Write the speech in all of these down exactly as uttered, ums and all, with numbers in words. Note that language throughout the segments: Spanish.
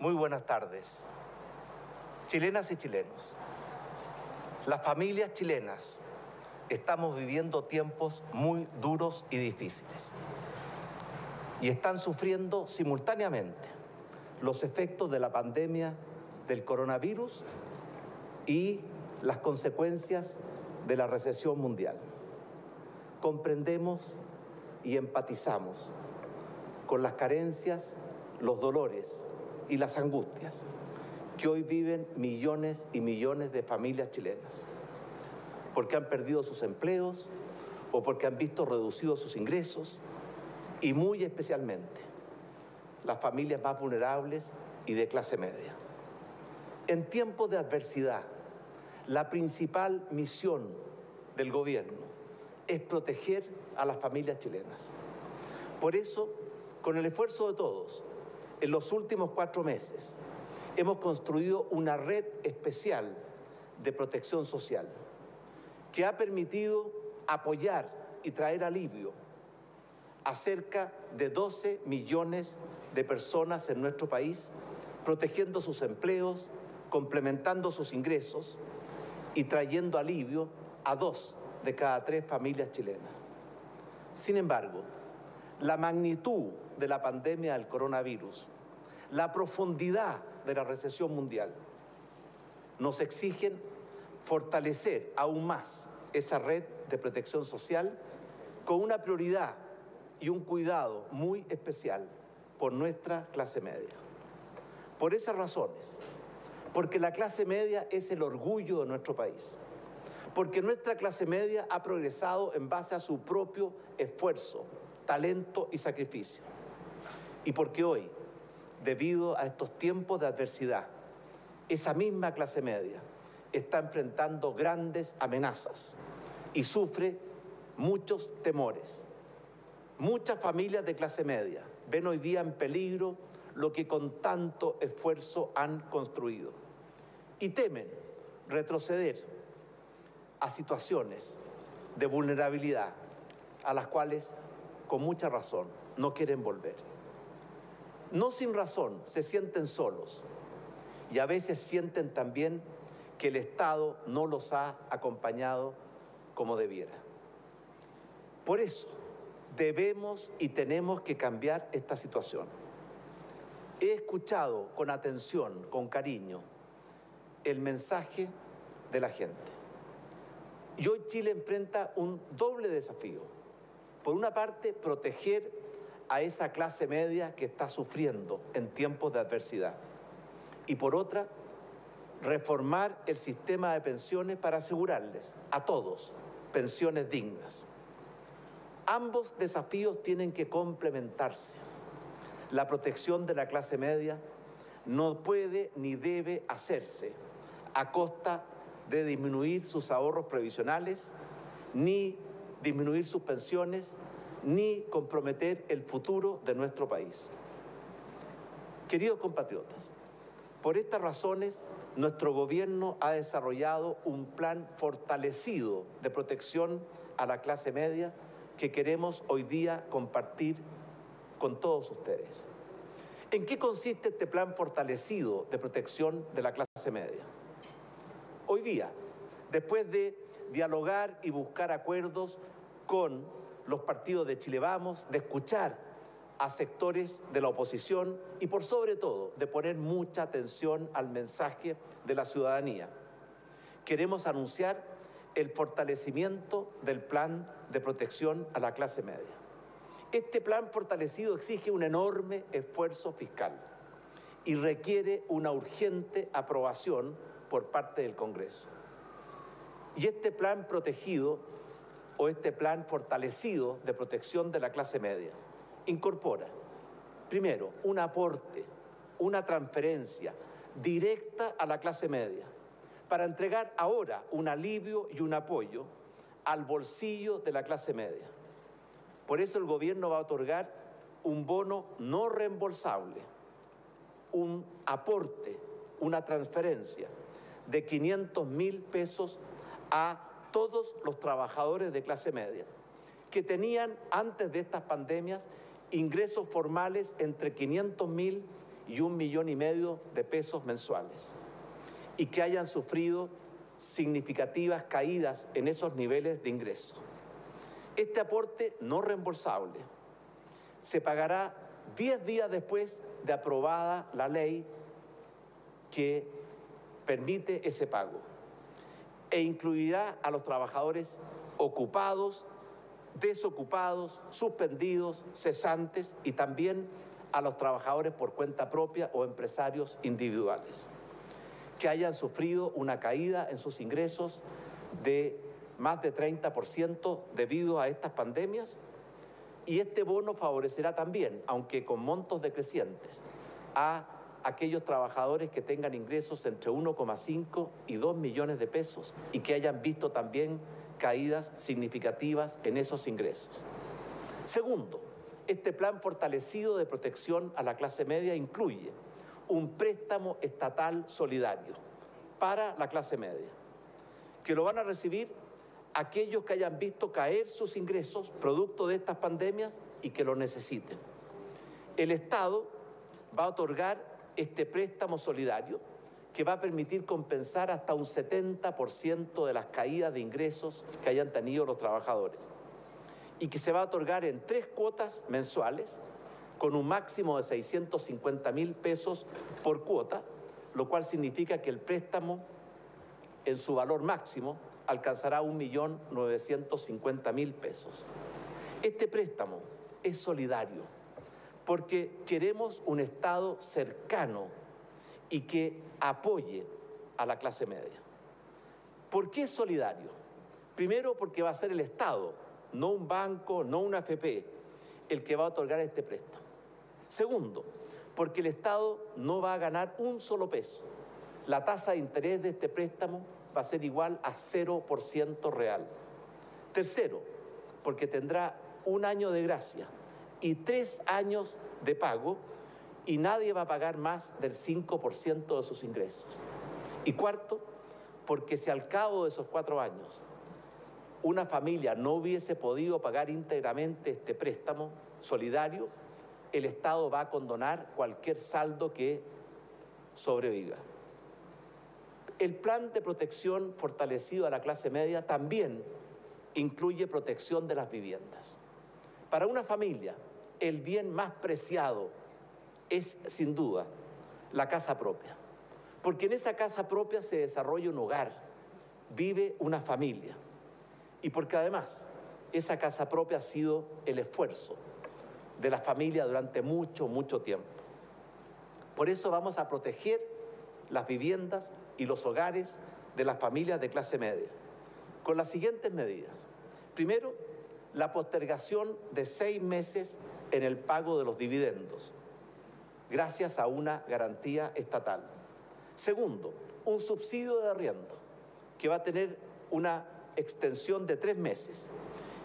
Muy buenas tardes. Chilenas y chilenos, las familias chilenas estamos viviendo tiempos muy duros y difíciles y están sufriendo simultáneamente los efectos de la pandemia del coronavirus y las consecuencias de la recesión mundial. Comprendemos y empatizamos con las carencias, los dolores y las angustias que hoy viven millones y millones de familias chilenas, porque han perdido sus empleos o porque han visto reducidos sus ingresos, y muy especialmente las familias más vulnerables y de clase media. En tiempos de adversidad, la principal misión del gobierno es proteger a las familias chilenas. Por eso, con el esfuerzo de todos, en los últimos cuatro meses hemos construido una red especial de protección social que ha permitido apoyar y traer alivio a cerca de doce millones de personas en nuestro país, protegiendo sus empleos, complementando sus ingresos y trayendo alivio a dos de cada tres familias chilenas. Sin embargo, la magnitud de la pandemia del coronavirus, la profundidad de la recesión mundial, nos exigen fortalecer aún más esa red de protección social con una prioridad y un cuidado muy especial por nuestra clase media. Por esas razones, porque la clase media es el orgullo de nuestro país, porque nuestra clase media ha progresado en base a su propio esfuerzo, talento y sacrificio, y porque hoy, debido a estos tiempos de adversidad, esa misma clase media está enfrentando grandes amenazas y sufre muchos temores. Muchas familias de clase media ven hoy día en peligro lo que con tanto esfuerzo han construido y temen retroceder a situaciones de vulnerabilidad a las cuales, con mucha razón, no quieren volver. No sin razón se sienten solos y a veces sienten también que el Estado no los ha acompañado como debiera. Por eso debemos y tenemos que cambiar esta situación. He escuchado con atención, con cariño, el mensaje de la gente. Y hoy Chile enfrenta un doble desafío. Por una parte, proteger a esa clase media que está sufriendo en tiempos de adversidad. Y por otra, reformar el sistema de pensiones para asegurarles a todos pensiones dignas. Ambos desafíos tienen que complementarse. La protección de la clase media no puede ni debe hacerse a costa de disminuir sus ahorros previsionales, ni disminuir sus pensiones, ni comprometer el futuro de nuestro país. Queridos compatriotas, por estas razones, nuestro gobierno ha desarrollado un plan fortalecido de protección a la clase media que queremos hoy día compartir con todos ustedes. ¿En qué consiste este plan fortalecido de protección de la clase media? Hoy día, después de dialogar y buscar acuerdos con los partidos de Chile Vamos, de escuchar a sectores de la oposición y, por sobre todo, de poner mucha atención al mensaje de la ciudadanía, queremos anunciar el fortalecimiento del plan de protección a la clase media. Este plan fortalecido exige un enorme esfuerzo fiscal y requiere una urgente aprobación por parte del Congreso. Y este plan protegido o este plan fortalecido de protección de la clase media incorpora, primero, un aporte, una transferencia directa a la clase media para entregar ahora un alivio y un apoyo al bolsillo de la clase media. Por eso el gobierno va a otorgar un bono no reembolsable, un aporte, una transferencia de quinientos mil pesos a todos los trabajadores de clase media que tenían antes de estas pandemias ingresos formales entre quinientos mil y un millón y medio de pesos mensuales, y que hayan sufrido significativas caídas en esos niveles de ingreso. Este aporte no reembolsable se pagará diez días después de aprobada la ley que permite ese pago, e incluirá a los trabajadores ocupados, desocupados, suspendidos, cesantes, y también a los trabajadores por cuenta propia o empresarios individuales que hayan sufrido una caída en sus ingresos de más de treinta por ciento debido a estas pandemias. Y este bono favorecerá también, aunque con montos decrecientes, a aquellos trabajadores que tengan ingresos entre uno coma cinco y dos millones de pesos y que hayan visto también caídas significativas en esos ingresos. Segundo, este plan fortalecido de protección a la clase media incluye un préstamo estatal solidario para la clase media, que lo van a recibir aquellos que hayan visto caer sus ingresos producto de estas pandemias y que lo necesiten. El Estado va a otorgar este préstamo solidario que va a permitir compensar hasta un setenta por ciento de las caídas de ingresos que hayan tenido los trabajadores, y que se va a otorgar en tres cuotas mensuales, con un máximo de seiscientos cincuenta mil pesos por cuota, lo cual significa que el préstamo en su valor máximo alcanzará un millón novecientos cincuenta mil pesos. Este préstamo es solidario porque queremos un Estado cercano y que apoye a la clase media. ¿Por qué es solidario? Primero, porque va a ser el Estado, no un banco, no una A F P, el que va a otorgar este préstamo. Segundo, porque el Estado no va a ganar un solo peso. La tasa de interés de este préstamo va a ser igual a cero por ciento real. Tercero, porque tendrá un año de gracia y tres años de pago, y nadie va a pagar más del cinco por ciento de sus ingresos. Y cuarto, porque si al cabo de esos cuatro años una familia no hubiese podido pagar íntegramente este préstamo solidario, el Estado va a condonar cualquier saldo que sobreviva. El plan de protección fortalecido a la clase media también incluye protección de las viviendas. Para una familia, el bien más preciado es, sin duda, la casa propia, porque en esa casa propia se desarrolla un hogar, vive una familia, y porque además esa casa propia ha sido el esfuerzo de la familia durante mucho, mucho tiempo. Por eso vamos a proteger las viviendas y los hogares de las familias de clase media con las siguientes medidas. Primero, la postergación de seis meses en el pago de los dividendos, gracias a una garantía estatal. Segundo, un subsidio de arriendo que va a tener una extensión de tres meses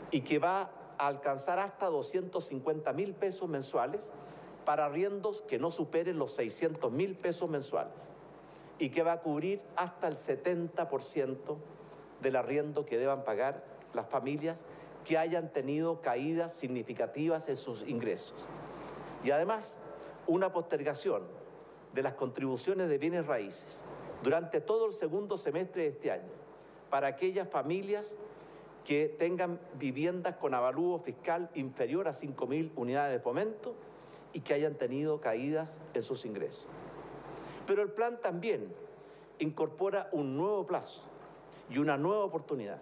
y que va a alcanzar hasta doscientos cincuenta mil pesos mensuales para arriendos que no superen los seiscientos mil pesos mensuales, y que va a cubrir hasta el setenta por ciento del arriendo que deban pagar las familias que hayan tenido caídas significativas en sus ingresos. Y además, una postergación de las contribuciones de bienes raíces durante todo el segundo semestre de este año para aquellas familias que tengan viviendas con avalúo fiscal inferior a cinco mil unidades de fomento y que hayan tenido caídas en sus ingresos. Pero el plan también incorpora un nuevo plazo y una nueva oportunidad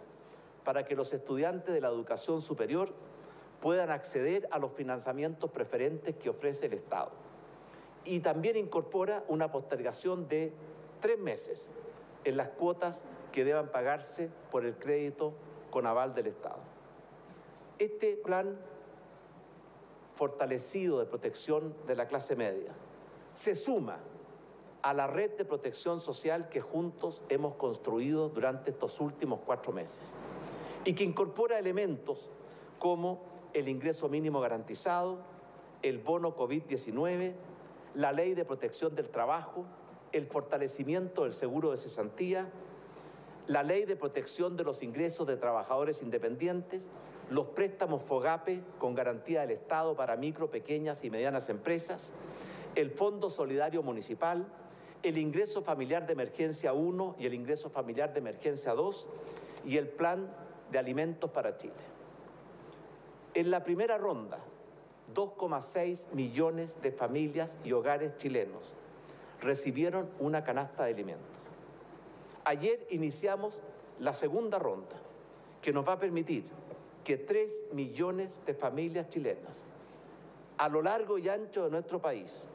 para que los estudiantes de la educación superior puedan acceder a los financiamientos preferentes que ofrece el Estado. Y también incorpora una postergación de tres meses en las cuotas que deban pagarse por el crédito con aval del Estado. Este plan fortalecido de protección de la clase media se suma a la red de protección social que juntos hemos construido durante estos últimos cuatro meses y que incorpora elementos como el ingreso mínimo garantizado, el bono COVID diecinueve, la ley de protección del trabajo, el fortalecimiento del seguro de cesantía, la ley de protección de los ingresos de trabajadores independientes, los préstamos FOGAPE con garantía del Estado para micro, pequeñas y medianas empresas, el Fondo Solidario Municipal, el Ingreso Familiar de Emergencia uno y el Ingreso Familiar de Emergencia dos y el Plan de Alimentos para Chile. En la primera ronda, dos coma seis millones de familias y hogares chilenos recibieron una canasta de alimentos. Ayer iniciamos la segunda ronda, que nos va a permitir que tres millones de familias chilenas a lo largo y ancho de nuestro país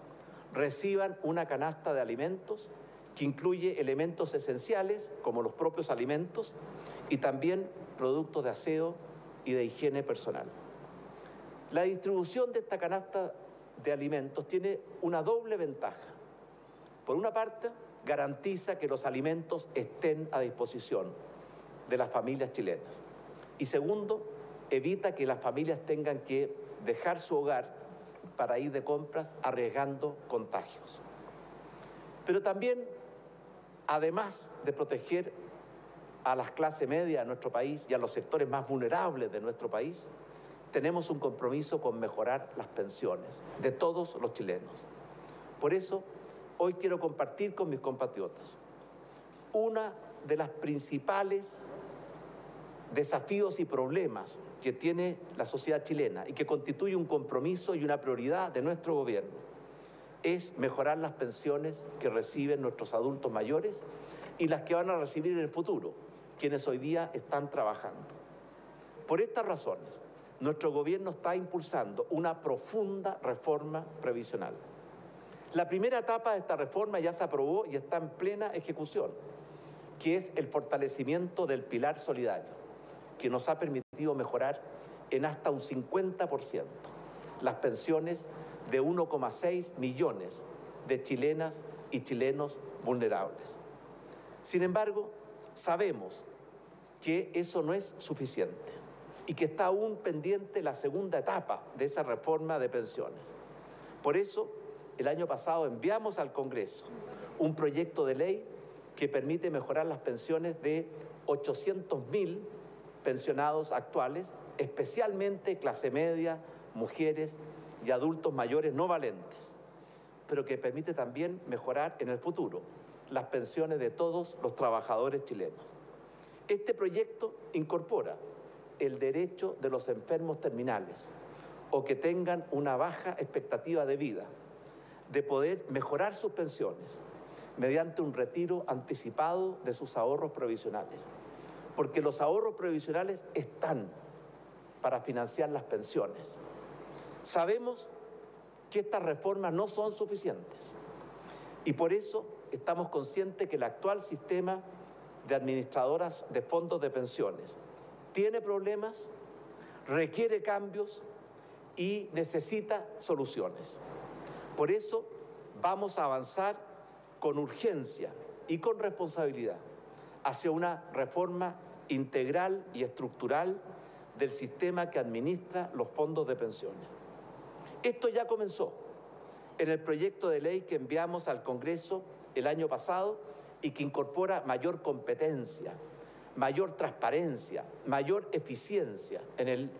reciban una canasta de alimentos que incluye elementos esenciales como los propios alimentos y también productos de aseo y de higiene personal. La distribución de esta canasta de alimentos tiene una doble ventaja. Por una parte, garantiza que los alimentos estén a disposición de las familias chilenas. Y segundo, evita que las familias tengan que dejar su hogar para ir de compras arriesgando contagios. Pero también, además de proteger a las clases medias de nuestro país y a los sectores más vulnerables de nuestro país, tenemos un compromiso con mejorar las pensiones de todos los chilenos. Por eso, hoy quiero compartir con mis compatriotas una de las principales desafíos y problemas que tiene la sociedad chilena y que constituye un compromiso y una prioridad de nuestro gobierno. Es mejorar las pensiones que reciben nuestros adultos mayores y las que van a recibir en el futuro, quienes hoy día están trabajando. Por estas razones, nuestro gobierno está impulsando una profunda reforma previsional. La primera etapa de esta reforma ya se aprobó y está en plena ejecución, que es el fortalecimiento del pilar solidario, que nos ha permitido mejorar en hasta un cincuenta por ciento las pensiones de uno coma seis millones de chilenas y chilenos vulnerables. Sin embargo, sabemos que eso no es suficiente y que está aún pendiente la segunda etapa de esa reforma de pensiones. Por eso, el año pasado enviamos al Congreso un proyecto de ley que permite mejorar las pensiones de ochocientos mil pensionados actuales, especialmente clase media, mujeres y adultos mayores no valentes, pero que permite también mejorar en el futuro las pensiones de todos los trabajadores chilenos. Este proyecto incorpora el derecho de los enfermos terminales o que tengan una baja expectativa de vida de poder mejorar sus pensiones mediante un retiro anticipado de sus ahorros provisionales, porque los ahorros provisionales están para financiar las pensiones. Sabemos que estas reformas no son suficientes y por eso estamos conscientes que el actual sistema de administradoras de fondos de pensiones tiene problemas, requiere cambios y necesita soluciones. Por eso vamos a avanzar con urgencia y con responsabilidad hacia una reforma integral y estructural del sistema que administra los fondos de pensiones. Esto ya comenzó en el proyecto de ley que enviamos al Congreso el año pasado y que incorpora mayor competencia, mayor transparencia, mayor eficiencia en el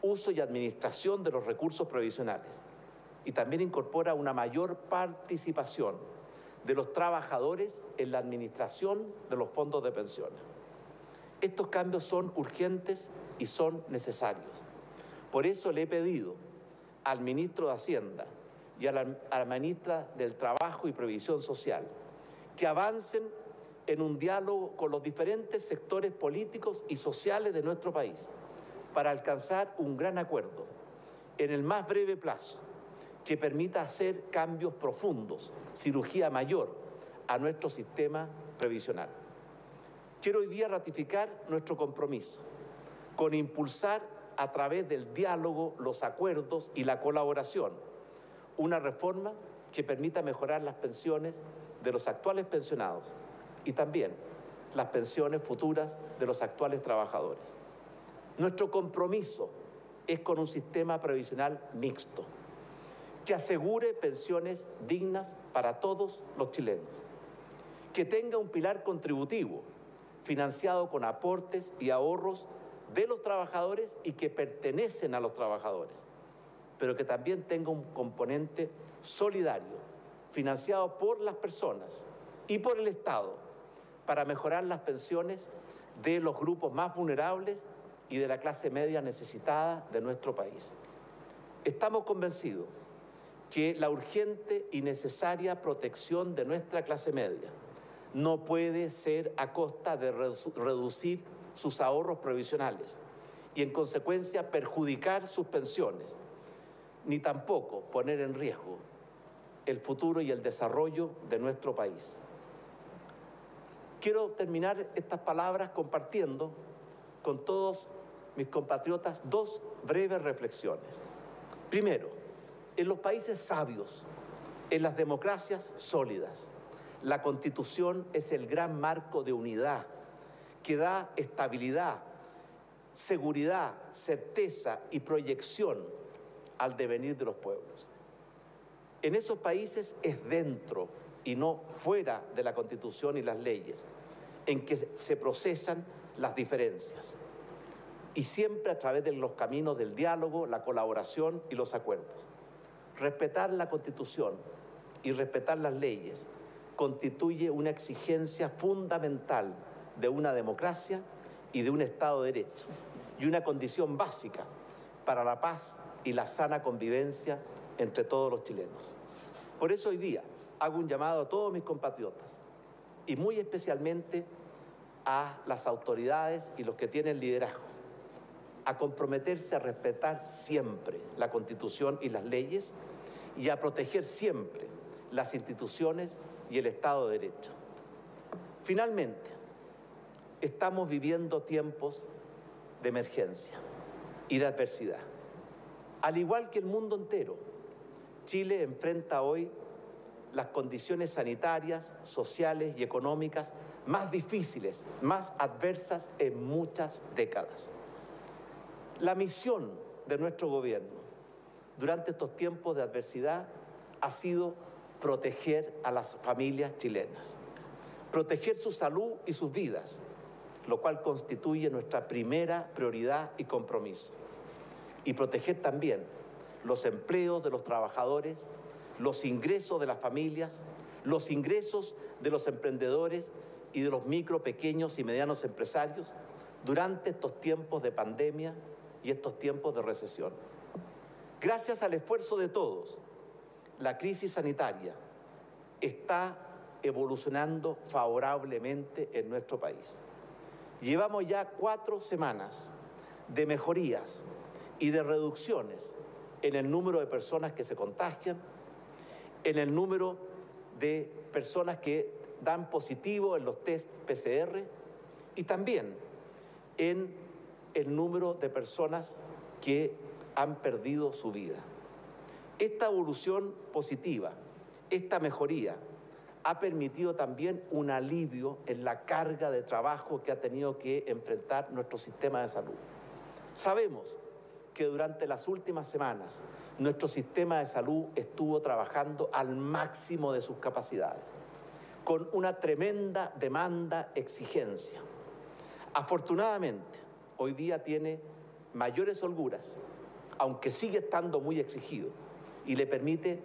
uso y administración de los recursos provisionales. Y también incorpora una mayor participación de los trabajadores en la administración de los fondos de pensiones. Estos cambios son urgentes y son necesarios. Por eso le he pedido al ministro de Hacienda y a la, a la ministra del Trabajo y Previsión Social que avancen en un diálogo con los diferentes sectores políticos y sociales de nuestro país para alcanzar un gran acuerdo en el más breve plazo que permita hacer cambios profundos, cirugía mayor a nuestro sistema previsional. Quiero hoy día ratificar nuestro compromiso con impulsar a través del diálogo, los acuerdos y la colaboración una reforma que permita mejorar las pensiones de los actuales pensionados y también las pensiones futuras de los actuales trabajadores. Nuestro compromiso es con un sistema previsional mixto, que asegure pensiones dignas para todos los chilenos, que tenga un pilar contributivo financiado con aportes y ahorros de los trabajadores y que pertenecen a los trabajadores, pero que también tenga un componente solidario financiado por las personas y por el Estado para mejorar las pensiones de los grupos más vulnerables y de la clase media necesitada de nuestro país. Estamos convencidos que la urgente y necesaria protección de nuestra clase media no puede ser a costa de reducir sus ahorros provisionales y, en consecuencia, perjudicar sus pensiones, ni tampoco poner en riesgo el futuro y el desarrollo de nuestro país. Quiero terminar estas palabras compartiendo con todos mis compatriotas dos breves reflexiones. Primero, en los países sabios, en las democracias sólidas, la Constitución es el gran marco de unidad que da estabilidad, seguridad, certeza y proyección al devenir de los pueblos. En esos países es dentro y no fuera de la Constitución y las leyes en que se procesan las diferencias, y siempre a través de los caminos del diálogo, la colaboración y los acuerdos. Respetar la Constitución y respetar las leyes constituye una exigencia fundamental de una democracia y de un Estado de Derecho, y una condición básica para la paz y la sana convivencia entre todos los chilenos. Por eso hoy día hago un llamado a todos mis compatriotas, y muy especialmente a las autoridades y los que tienen liderazgo, a comprometerse a respetar siempre la Constitución y las leyes, y a proteger siempre las instituciones y el Estado de Derecho. Finalmente, estamos viviendo tiempos de emergencia y de adversidad. Al igual que el mundo entero, Chile enfrenta hoy las condiciones sanitarias, sociales y económicas más difíciles, más adversas en muchas décadas. La misión de nuestro gobierno durante estos tiempos de adversidad ha sido proteger a las familias chilenas, proteger su salud y sus vidas, lo cual constituye nuestra primera prioridad y compromiso, y proteger también los empleos de los trabajadores, los ingresos de las familias, los ingresos de los emprendedores y de los micro, pequeños y medianos empresarios durante estos tiempos de pandemia y estos tiempos de recesión. Gracias al esfuerzo de todos, la crisis sanitaria está evolucionando favorablemente en nuestro país. Llevamos ya cuatro semanas de mejorías y de reducciones en el número de personas que se contagian, en el número de personas que dan positivo en los test P C R y también en el número de personas que han perdido su vida. Esta evolución positiva, esta mejoría, ha permitido también un alivio en la carga de trabajo que ha tenido que enfrentar nuestro sistema de salud. Sabemos que durante las últimas semanas nuestro sistema de salud estuvo trabajando al máximo de sus capacidades, con una tremenda demanda, exigencia. Afortunadamente, hoy día tiene mayores holguras, aunque sigue estando muy exigido, y le permite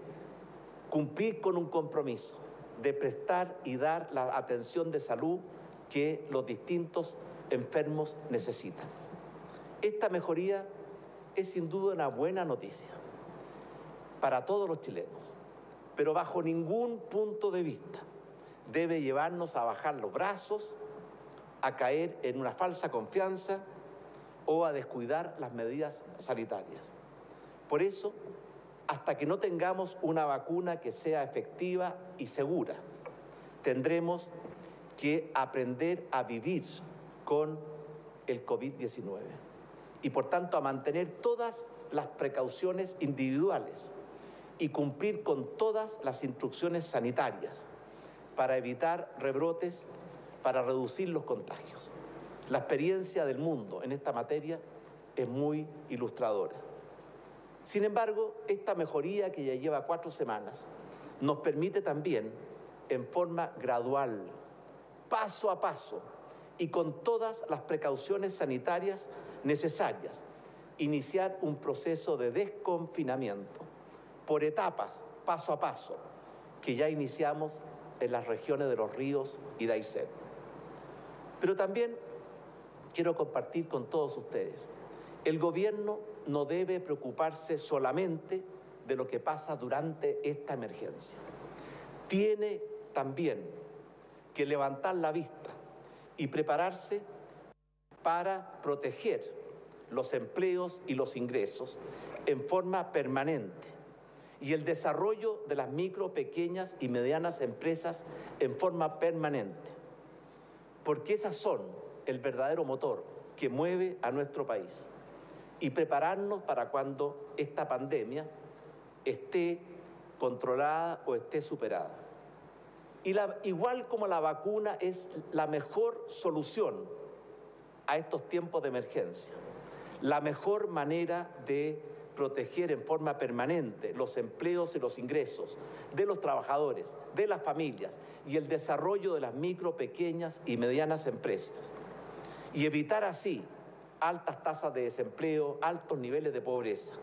cumplir con un compromiso de prestar y dar la atención de salud que los distintos enfermos necesitan. Esta mejoría es sin duda una buena noticia para todos los chilenos, pero bajo ningún punto de vista debe llevarnos a bajar los brazos, a caer en una falsa confianza o a descuidar las medidas sanitarias. Por eso, hasta que no tengamos una vacuna que sea efectiva y segura, tendremos que aprender a vivir con el COVID diecinueve y, por tanto, a mantener todas las precauciones individuales y cumplir con todas las instrucciones sanitarias para evitar rebrotes, para reducir los contagios. La experiencia del mundo en esta materia es muy ilustradora. Sin embargo, esta mejoría que ya lleva cuatro semanas nos permite también, en forma gradual, paso a paso y con todas las precauciones sanitarias necesarias, iniciar un proceso de desconfinamiento por etapas, paso a paso, que ya iniciamos en las regiones de Los Ríos y de Aysén. Pero también quiero compartir con todos ustedes, el gobierno no debe preocuparse solamente de lo que pasa durante esta emergencia. Tiene también que levantar la vista y prepararse para proteger los empleos y los ingresos en forma permanente y el desarrollo de las micro, pequeñas y medianas empresas en forma permanente, porque esas son el verdadero motor que mueve a nuestro país, y prepararnos para cuando esta pandemia esté controlada o esté superada. Y la, igual como la vacuna es la mejor solución a estos tiempos de emergencia, la mejor manera de proteger en forma permanente los empleos y los ingresos de los trabajadores, de las familias y el desarrollo de las micro, pequeñas y medianas empresas. Y evitar así altas tasas de desempleo, altos niveles de pobreza,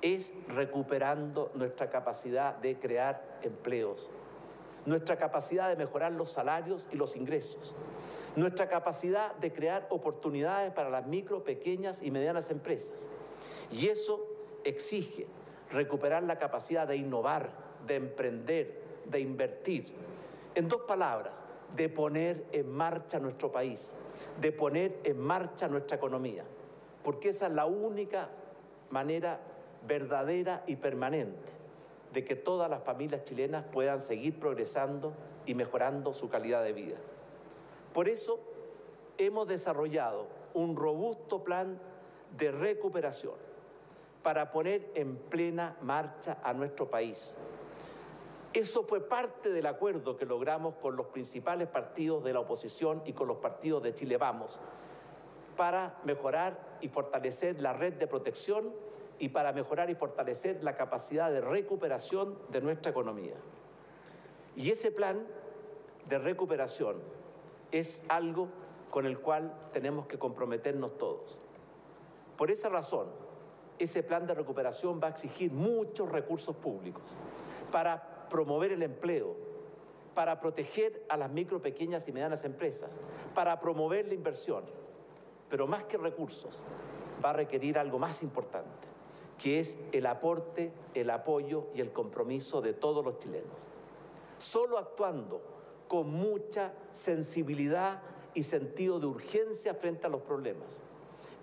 es recuperando nuestra capacidad de crear empleos, nuestra capacidad de mejorar los salarios y los ingresos, nuestra capacidad de crear oportunidades para las micro, pequeñas y medianas empresas. Y eso exige recuperar la capacidad de innovar, de emprender, de invertir. En dos palabras, de poner en marcha nuestro país, de poner en marcha nuestra economía, porque esa es la única manera verdadera y permanente de que todas las familias chilenas puedan seguir progresando y mejorando su calidad de vida. Por eso hemos desarrollado un robusto plan de recuperación para poner en plena marcha a nuestro país. Eso fue parte del acuerdo que logramos con los principales partidos de la oposición y con los partidos de Chile Vamos, para mejorar y fortalecer la red de protección y para mejorar y fortalecer la capacidad de recuperación de nuestra economía. Y ese plan de recuperación es algo con el cual tenemos que comprometernos todos. Por esa razón, ese plan de recuperación va a exigir muchos recursos públicos para promover el empleo, para proteger a las micro, pequeñas y medianas empresas, para promover la inversión. Pero más que recursos, va a requerir algo más importante, que es el aporte, el apoyo y el compromiso de todos los chilenos. Solo actuando con mucha sensibilidad y sentido de urgencia frente a los problemas,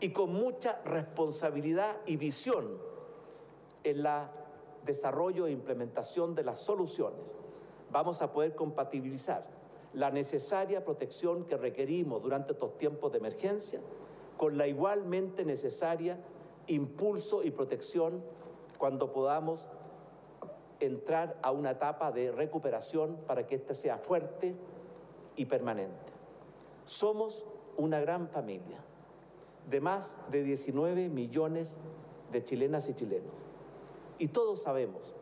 y con mucha responsabilidad y visión en la desarrollo e implementación de las soluciones, vamos a poder compatibilizar la necesaria protección que requerimos durante estos tiempos de emergencia con la igualmente necesaria impulso y protección cuando podamos entrar a una etapa de recuperación para que ésta sea fuerte y permanente. Somos una gran familia de más de diecinueve millones de chilenas y chilenos. Y todos sabemos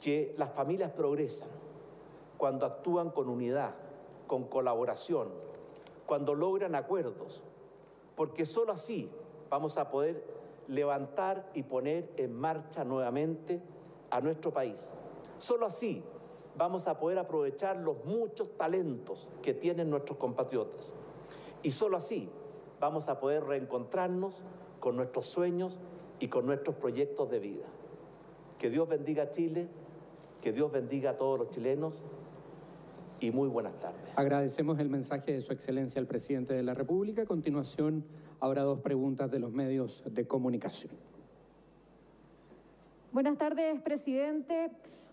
que las familias progresan cuando actúan con unidad, con colaboración, cuando logran acuerdos, porque solo así vamos a poder levantar y poner en marcha nuevamente a nuestro país. Solo así vamos a poder aprovechar los muchos talentos que tienen nuestros compatriotas. Y solo así vamos a poder reencontrarnos con nuestros sueños y con nuestros proyectos de vida. Que Dios bendiga a Chile, que Dios bendiga a todos los chilenos y muy buenas tardes. Agradecemos el mensaje de Su Excelencia el Presidente de la República. A continuación habrá dos preguntas de los medios de comunicación. Buenas tardes, Presidente.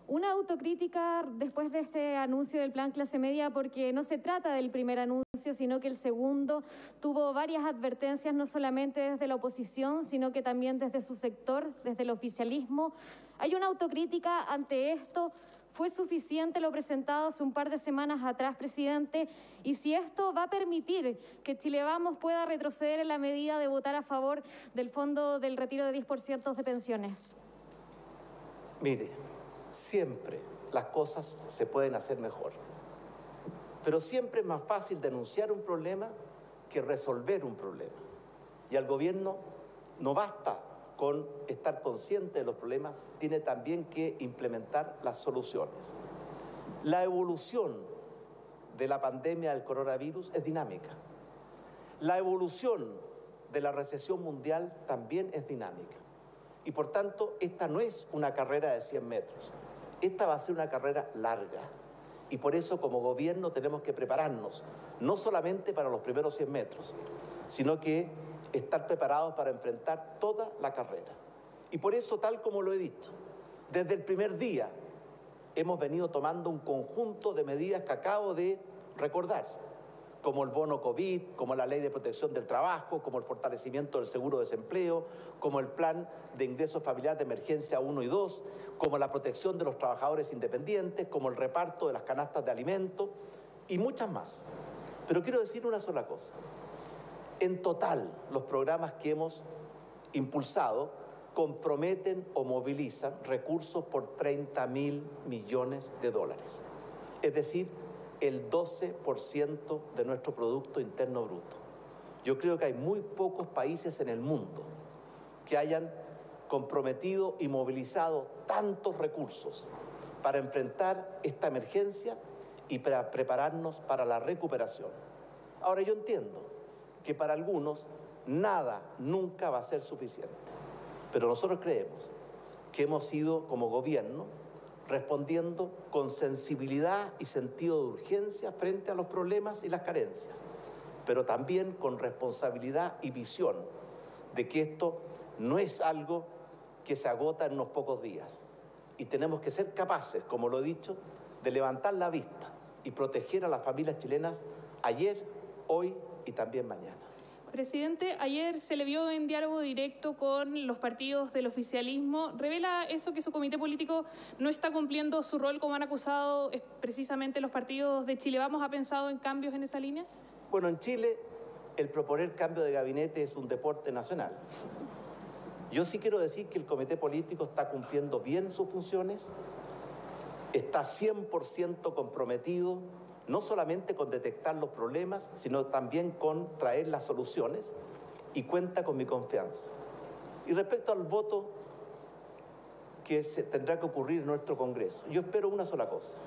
Una autocrítica después de este anuncio del plan clase media, porque no se trata del primer anuncio, sino que el segundo tuvo varias advertencias, no solamente desde la oposición, sino que también desde su sector, desde el oficialismo. Hay una autocrítica ante esto. ¿Fue suficiente lo presentado hace un par de semanas atrás, Presidente? Y si esto va a permitir que Chile Vamos pueda retroceder en la medida de votar a favor del fondo del retiro de diez por ciento de pensiones. Mire, siempre las cosas se pueden hacer mejor. Pero siempre es más fácil denunciar un problema que resolver un problema. Y al gobierno no basta con estar consciente de los problemas, tiene también que implementar las soluciones. La evolución de la pandemia del coronavirus es dinámica. La evolución de la recesión mundial también es dinámica. Y por tanto, esta no es una carrera de cien metros. Esta va a ser una carrera larga. Y por eso, como gobierno, tenemos que prepararnos, no solamente para los primeros cien metros, sino que estar preparados para enfrentar toda la carrera. Y por eso, tal como lo he dicho, desde el primer día hemos venido tomando un conjunto de medidas que acabo de recordar, como el bono COVID, como la ley de protección del trabajo, como el fortalecimiento del seguro de desempleo, como el plan de ingresos familiares de emergencia uno y dos, como la protección de los trabajadores independientes, como el reparto de las canastas de alimentos y muchas más. Pero quiero decir una sola cosa. En total, los programas que hemos impulsado comprometen o movilizan recursos por treinta mil millones de dólares. Es decir, el doce por ciento de nuestro Producto Interno Bruto. Yo creo que hay muy pocos países en el mundo que hayan comprometido y movilizado tantos recursos para enfrentar esta emergencia y para prepararnos para la recuperación. Ahora, yo entiendo que para algunos nada nunca va a ser suficiente, pero nosotros creemos que hemos sido, como gobierno, respondiendo con sensibilidad y sentido de urgencia frente a los problemas y las carencias, pero también con responsabilidad y visión de que esto no es algo que se agota en unos pocos días. Y tenemos que ser capaces, como lo he dicho, de levantar la vista y proteger a las familias chilenas ayer, hoy y también mañana. Presidente, ayer se le vio en diálogo directo con los partidos del oficialismo. ¿Revela eso que su comité político no está cumpliendo su rol como han acusado precisamente los partidos de Chile Vamos? ¿Ha pensado en cambios en esa línea? Bueno, en Chile el proponer cambio de gabinete es un deporte nacional. Yo sí quiero decir que el comité político está cumpliendo bien sus funciones, está cien por ciento comprometido no solamente con detectar los problemas, sino también con traer las soluciones, y cuenta con mi confianza. Y respecto al voto que se tendrá que ocurrir en nuestro Congreso, yo espero una sola cosa,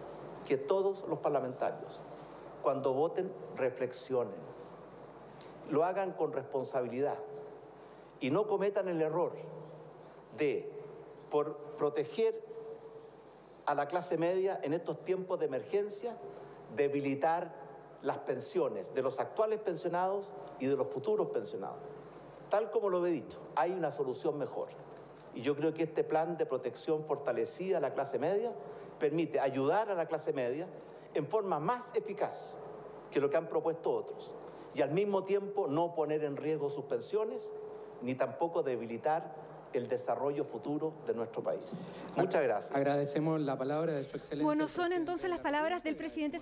que todos los parlamentarios, cuando voten, reflexionen, lo hagan con responsabilidad y no cometan el error de, por proteger a la clase media en estos tiempos de emergencia, debilitar las pensiones de los actuales pensionados y de los futuros pensionados. Tal como lo he dicho, hay una solución mejor. Y yo creo que este plan de protección fortalecida a la clase media permite ayudar a la clase media en forma más eficaz que lo que han propuesto otros. Y al mismo tiempo no poner en riesgo sus pensiones ni tampoco debilitar el desarrollo futuro de nuestro país. Muchas gracias. Agradecemos la palabra de su excelencia. Bueno, son entonces las palabras del presidente.